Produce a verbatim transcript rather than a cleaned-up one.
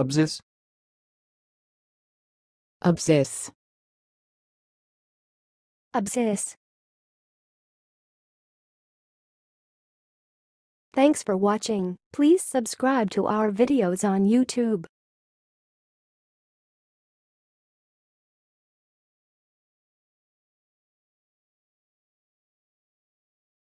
Absis. Absis. Absis. Thanks for watching. Please subscribe to our videos on YouTube.